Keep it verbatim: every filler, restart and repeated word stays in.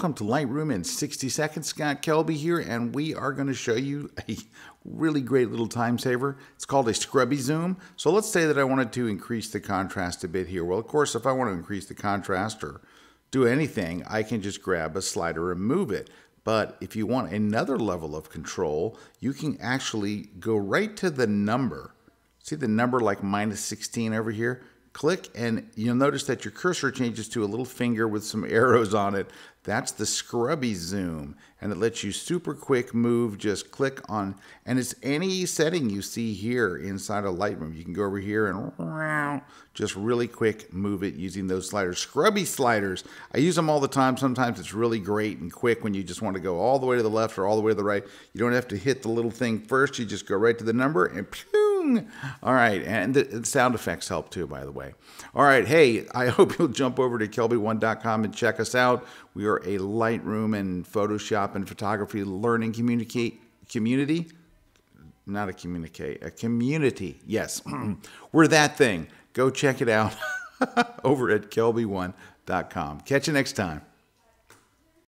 Welcome to Lightroom in sixty seconds. Scott Kelby here, and we are going to show you a really great little time saver. It's called a scrubby zoom. So let's say that I wanted to increase the contrast a bit here. Well, of course, if I want to increase the contrast or do anything, I can just grab a slider and move it. But if you want another level of control, you can actually go right to the number. See the number like minus sixteen over here? Click and you'll notice that your cursor changes to a little finger with some arrows on it. That's the scrubby zoom, and it lets you super quick move. Just click on, and it's any setting you see here inside of Lightroom. You can go over here and just really quick move it using those sliders. Scrubby sliders, I use them all the time. Sometimes it's really great and quick when you just want to go all the way to the left or all the way to the right. You don't have to hit the little thing first. You just go right to the number and pew. All right, and the sound effects help too, by the way. All right, hey, I hope you'll jump over to kelby one dot com and check us out. We are a Lightroom and Photoshop and photography learning communicate community. Not a communicate, a community. Yes, we're that thing. Go check it out over at kelby one dot com. Catch you next time.